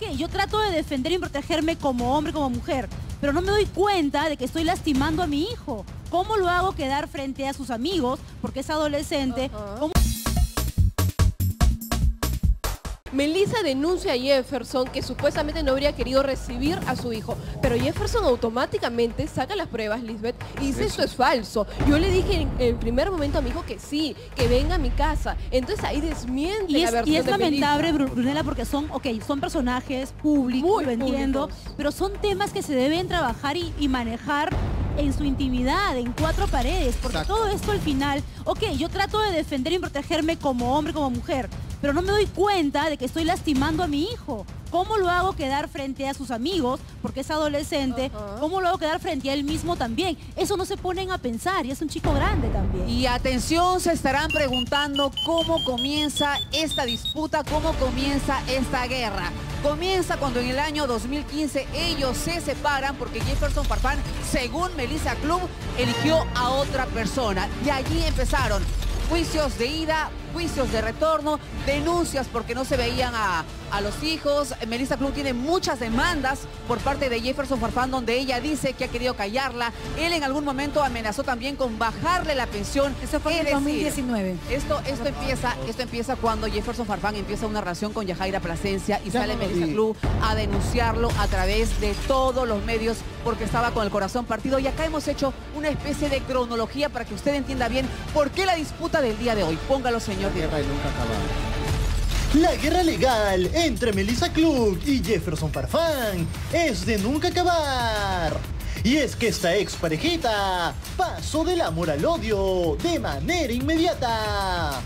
ok, yo trato de defender y protegerme como hombre, como mujer, pero no me doy cuenta de que estoy lastimando a mi hijo. ¿Cómo lo hago quedar frente a sus amigos? Porque es adolescente. ¿Cómo? Melissa denuncia a Jefferson que supuestamente no habría querido recibir a su hijo, pero Jefferson automáticamente saca las pruebas, Lisbeth, y dice: eso es falso. Yo le dije en el primer momento a mi hijo que sí, que venga a mi casa. Entonces ahí desmiente la versión. Y es lamentable, Brunella, porque son personajes públicos, muy lo entiendo, públicos, pero son temas que se deben trabajar y manejar en su intimidad, en cuatro paredes, porque exacto, todo esto al final, ok, yo trato de defender y protegerme como hombre, como mujer, pero no me doy cuenta de que estoy lastimando a mi hijo. ¿Cómo lo hago quedar frente a sus amigos? Porque es adolescente. ¿Cómo lo hago quedar frente a él mismo también? Eso no se ponen a pensar, y es un chico grande también. Y atención, se estarán preguntando cómo comienza esta disputa, cómo comienza esta guerra. Comienza cuando en el año 2015 ellos se separan porque Jefferson Farfán, según Melissa Klug, eligió a otra persona. Y allí empezaron juicios de ida, juicios de retorno, denuncias porque no se veían a los hijos. Melissa Klug tiene muchas demandas por parte de Jefferson Farfán, donde ella dice que ha querido callarla. Él en algún momento amenazó también con bajarle la pensión. Eso fue en 2019. Esto empieza cuando Jefferson Farfán empieza una relación con Yajaira Plasencia y sale Melissa Klug a denunciarlo a través de todos los medios porque estaba con el corazón partido. Y acá hemos hecho una especie de cronología para que usted entienda bien por qué la disputa del día de hoy. Póngalo, señor. La guerra legal entre Melissa Klug y Jefferson Farfán es de nunca acabar. Y es que esta ex parejita pasó del amor al odio de manera inmediata.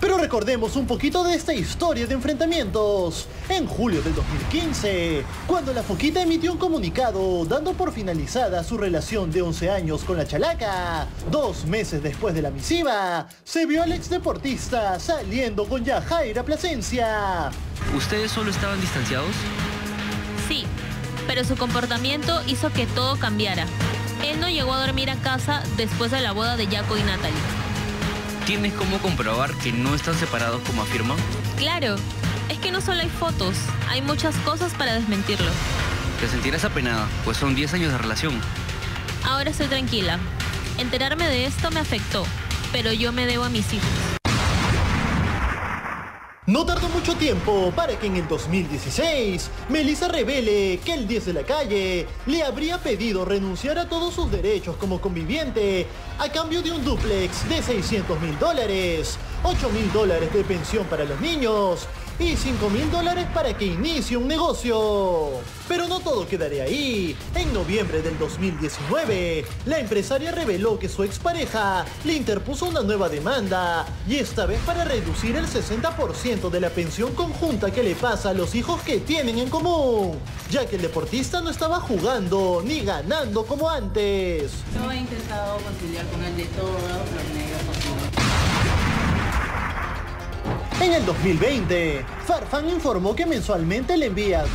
Pero recordemos un poquito de esta historia de enfrentamientos. En julio del 2015, cuando la Foquita emitió un comunicado dando por finalizada su relación de 11 años con la chalaca, 2 meses después de la misiva, se vio al exdeportista saliendo con Yajaira Plasencia. ¿Ustedes solo estaban distanciados? Sí, pero su comportamiento hizo que todo cambiara. Él no llegó a dormir a casa después de la boda de Jaco y Natalie. ¿Tienes cómo comprobar que no están separados como afirman? Claro, es que no solo hay fotos, hay muchas cosas para desmentirlo. Te sentirás apenada, pues son 10 años de relación. Ahora estoy tranquila. Enterarme de esto me afectó, pero yo me debo a mis hijos. No tardó mucho tiempo para que en el 2016 Melissa revele que el 10 de la calle le habría pedido renunciar a todos sus derechos como conviviente a cambio de un dúplex de $600.000, $8.000 de pensión para los niños y $5.000 para que inicie un negocio. Pero no todo quedaría ahí. En noviembre del 2019, la empresaria reveló que su expareja le interpuso una nueva demanda, y esta vez para reducir el 60% de la pensión conjunta que le pasa a los hijos que tienen en común, ya que el deportista no estaba jugando ni ganando como antes. Yo he intentado conciliar con él de todos los negros posibles. En el 2020, Farfán informó que mensualmente le envía 43.000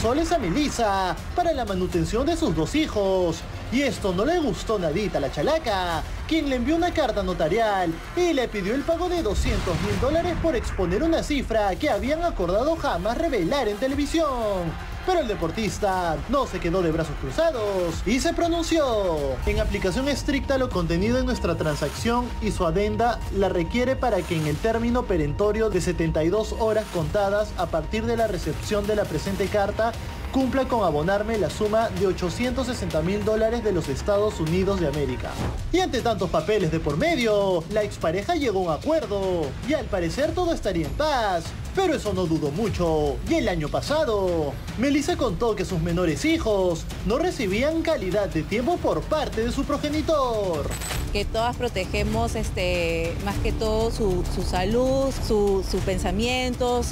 soles a Melissa para la manutención de sus 2 hijos. Y esto no le gustó nadita a la chalaca, quien le envió una carta notarial y le pidió el pago de $200.000 por exponer una cifra que habían acordado jamás revelar en televisión. Pero el deportista no se quedó de brazos cruzados y se pronunció. En aplicación estricta, lo contenido en nuestra transacción y su adenda la requiere para que en el término perentorio de 72 horas contadas a partir de la recepción de la presente carta, cumpla con abonarme la suma de $860.000 de los Estados Unidos de América. Y ante tantos papeles de por medio, la expareja llegó a un acuerdo y al parecer todo estaría en paz. Pero eso no dudó mucho, y el año pasado, Melissa contó que sus menores hijos no recibían calidad de tiempo por parte de su progenitor. Que todas protegemos más que todo su salud, su pensamiento,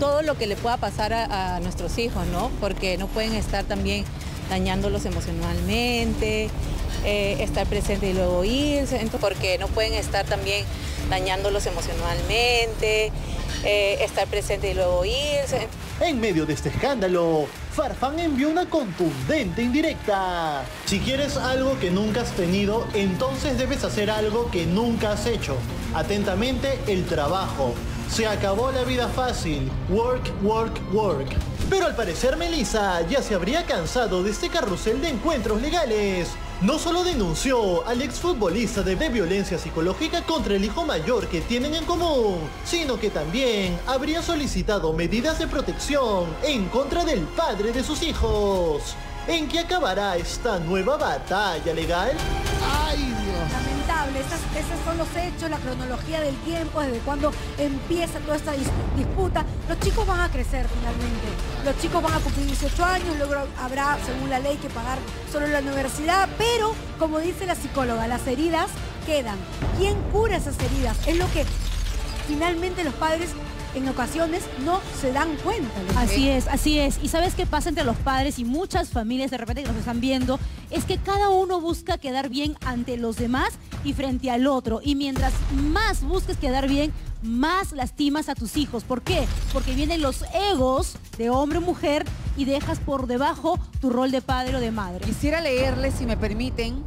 todo lo que le pueda pasar a nuestros hijos, ¿no? Porque no pueden estar también dañándolos emocionalmente, estar presente y luego irse, En medio de este escándalo, Farfán envió una contundente indirecta. Si quieres algo que nunca has tenido, entonces debes hacer algo que nunca has hecho. Atentamente, el trabajo. Se acabó la vida fácil. Work, work, work. Pero al parecer Melissa ya se habría cansado de este carrusel de encuentros legales. No solo denunció al exfutbolista de violencia psicológica contra el hijo mayor que tienen en común, sino que también habría solicitado medidas de protección en contra del padre de sus hijos. ¿En qué acabará esta nueva batalla legal? ¡Ay, Dios! Lamentable, esos son los hechos, la cronología del tiempo, desde cuando empieza toda esta disputa. Los chicos van a crecer finalmente. Los chicos van a cumplir 18 años, luego habrá, según la ley, que pagar solo la universidad. Pero, como dice la psicóloga, las heridas quedan. ¿Quién cura esas heridas? Es lo que finalmente los padres... en ocasiones no se dan cuenta. Así es, así es. ¿Y sabes qué pasa entre los padres y muchas familias de repente que nos están viendo? Es que cada uno busca quedar bien ante los demás y frente al otro. Y mientras más busques quedar bien, más lastimas a tus hijos. ¿Por qué? Porque vienen los egos de hombre o mujer y dejas por debajo tu rol de padre o de madre. Quisiera leerles, si me permiten,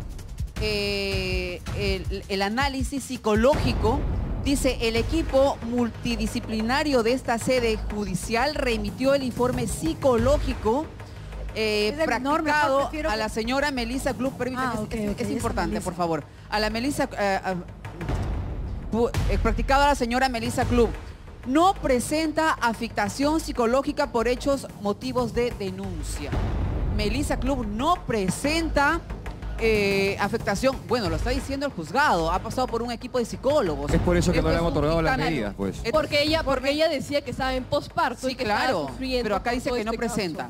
el análisis psicológico. Dice, el equipo multidisciplinario de esta sede judicial remitió el informe psicológico practicado a la señora Melissa Klug. Permítanme, es importante, por favor. A la Melissa, practicado a la señora Melissa Klug. No presenta afectación psicológica por hechos motivos de denuncia. Melissa Klug no presenta... afectación, bueno, lo está diciendo el juzgado, ha pasado por un equipo de psicólogos. Es por eso que no le han otorgado las medidas, pues. Porque ella decía que estaba en posparto, sí, y que claro, pero acá dice que no presenta.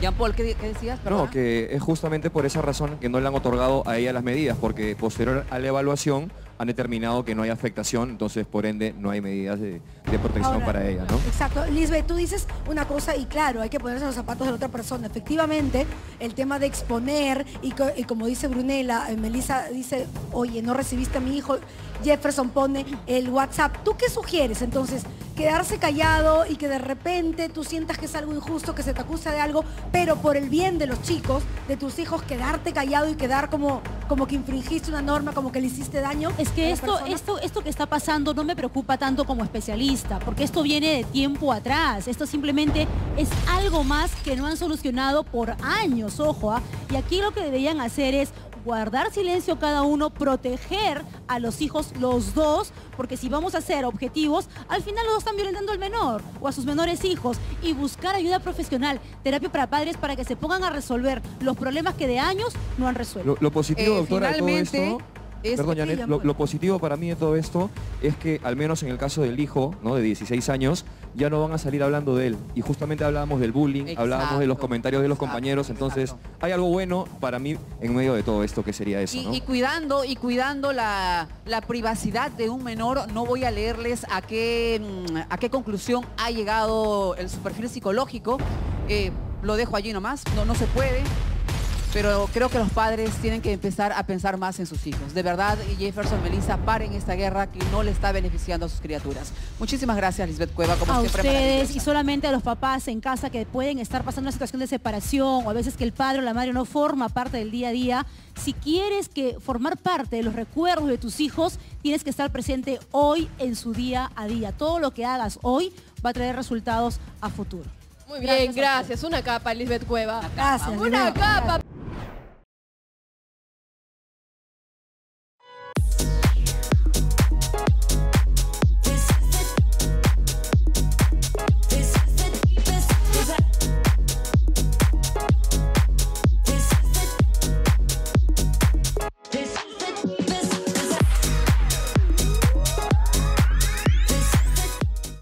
Jean-Paul, ¿qué decías? ¿Perdona? No, que es justamente por esa razón que no le han otorgado a ella las medidas, porque posterior a la evaluación han determinado que no hay afectación, entonces por ende no hay medidas de protección para ella, ¿no? Exacto. Lisbeth, tú dices una cosa y claro, hay que ponerse los zapatos de la otra persona. Efectivamente, el tema de exponer, y como dice Brunella, Melissa dice, oye, no recibiste a mi hijo, Jefferson pone el WhatsApp. ¿Tú qué sugieres? Entonces, quedarse callado y que de repente tú sientas que es algo injusto, que se te acusa de algo, pero por el bien de los chicos, de tus hijos, quedarte callado y quedar como que infringiste una norma, como que le hiciste daño. Es que esto que está pasando no me preocupa tanto como especialista, porque esto viene de tiempo atrás. Esto simplemente es algo más que no han solucionado por años, ojo, ¿eh? Y aquí lo que deberían hacer es guardar silencio cada uno, proteger a los hijos los dos, porque si vamos a ser objetivos, al final los dos están violentando al menor o a sus menores hijos, y buscar ayuda profesional, terapia para padres, para que se pongan a resolver los problemas que de años no han resuelto. Lo positivo, doctora, finalmente, de todo esto... Perdón, Janet, lo positivo para mí de todo esto es que, al menos en el caso del hijo, ¿no?, de 16 años, ya no van a salir hablando de él. Y justamente hablábamos del bullying, exacto, hablábamos de los comentarios de los compañeros. Entonces, hay algo bueno para mí en medio de todo esto, que sería eso, ¿no? Y cuidando la privacidad de un menor. No voy a leerles a qué conclusión ha llegado el perfil psicológico. Lo dejo allí nomás, no se puede. Pero creo que los padres tienen que empezar a pensar más en sus hijos. De verdad, Jefferson, Melissa, paren esta guerra que no le está beneficiando a sus criaturas. Muchísimas gracias, Lisbeth Cueva, como siempre. A ustedes, y solamente a los papás en casa que pueden estar pasando una situación de separación, o a veces que el padre o la madre no forma parte del día a día. Si quieres formar parte de los recuerdos de tus hijos, tienes que estar presente hoy en su día a día. Todo lo que hagas hoy va a traer resultados a futuro. Muy bien, gracias. Una capa, Lisbeth Cueva. Gracias. Una capa.